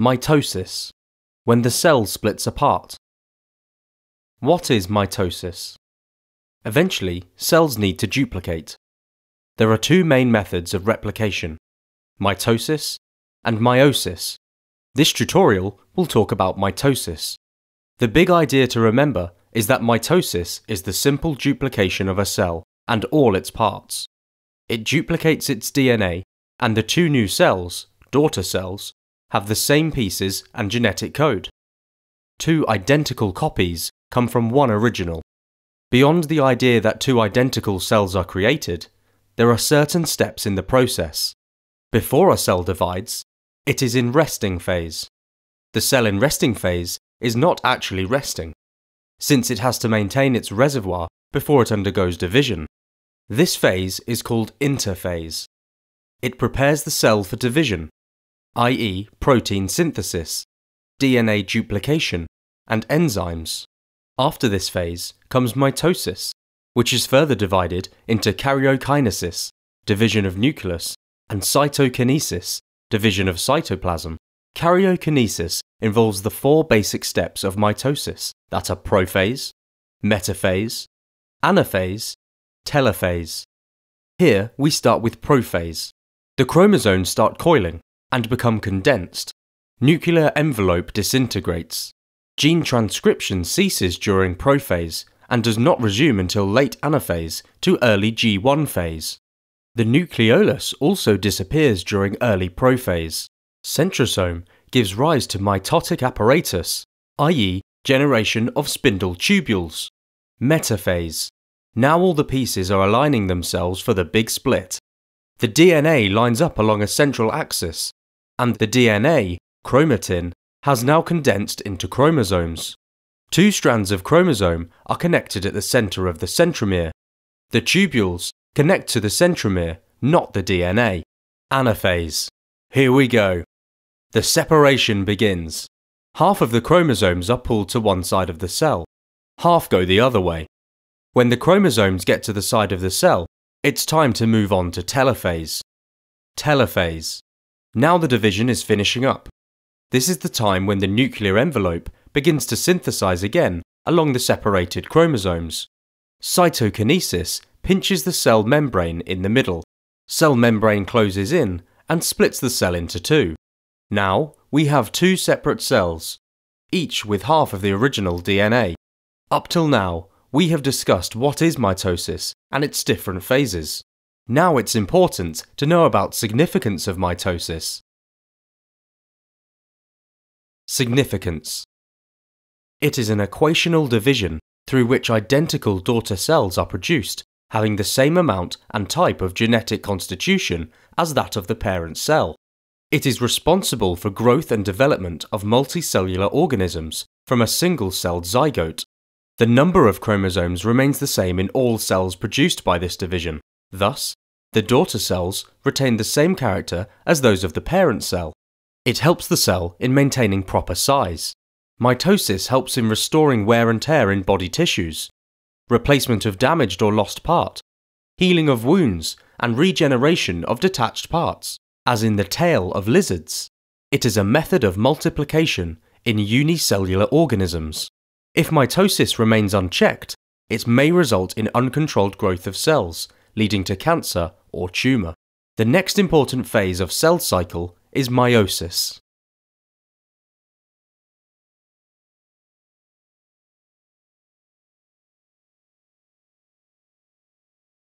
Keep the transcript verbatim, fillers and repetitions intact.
Mitosis, when the cell splits apart. What is mitosis? Eventually, cells need to duplicate. There are two main methods of replication, mitosis and meiosis. This tutorial will talk about mitosis. The big idea to remember is that mitosis is the simple duplication of a cell and all its parts. It duplicates its D N A, and the two new cells, daughter cells, have the same pieces and genetic code. Two identical copies come from one original. Beyond the idea that two identical cells are created, there are certain steps in the process. Before a cell divides, it is in resting phase. The cell in resting phase is not actually resting, since it has to maintain its reservoir before it undergoes division. This phase is called interphase. It prepares the cell for division, that is protein synthesis, D N A duplication, and enzymes. After this phase comes mitosis, which is further divided into karyokinesis, division of nucleus, and cytokinesis, division of cytoplasm. Karyokinesis involves the four basic steps of mitosis, that are prophase, metaphase, anaphase, telophase. Here we start with prophase. The chromosomes start coiling and become condensed. Nuclear envelope disintegrates. Gene transcription ceases during prophase and does not resume until late anaphase to early G one phase. The nucleolus also disappears during early prophase. Centrosome gives rise to mitotic apparatus, that is generation of spindle tubules. Metaphase. Now all the pieces are aligning themselves for the big split. The D N A lines up along a central axis, and the D N A, chromatin, has now condensed into chromosomes. Two strands of chromosome are connected at the centre of the centromere. The tubules connect to the centromere, not the D N A. Anaphase. Here we go. The separation begins. Half of the chromosomes are pulled to one side of the cell, half go the other way. When the chromosomes get to the side of the cell, it's time to move on to telophase. Telophase. Now the division is finishing up. This is the time when the nuclear envelope begins to synthesize again along the separated chromosomes. Cytokinesis pinches the cell membrane in the middle. Cell membrane closes in and splits the cell into two. Now we have two separate cells, each with half of the original D N A. Up till now, we have discussed what is mitosis and its different phases. Now it's important to know about significance of mitosis. Significance. It is an equational division through which identical daughter cells are produced, having the same amount and type of genetic constitution as that of the parent cell. It is responsible for growth and development of multicellular organisms from a single-celled zygote. The number of chromosomes remains the same in all cells produced by this division. Thus, the daughter cells retain the same character as those of the parent cell. It helps the cell in maintaining proper size. Mitosis helps in restoring wear and tear in body tissues, replacement of damaged or lost part, healing of wounds, and regeneration of detached parts, as in the tail of lizards. It is a method of multiplication in unicellular organisms. If mitosis remains unchecked, it may result in uncontrolled growth of cells, leading to cancer or tumour. The next important phase of cell cycle is meiosis.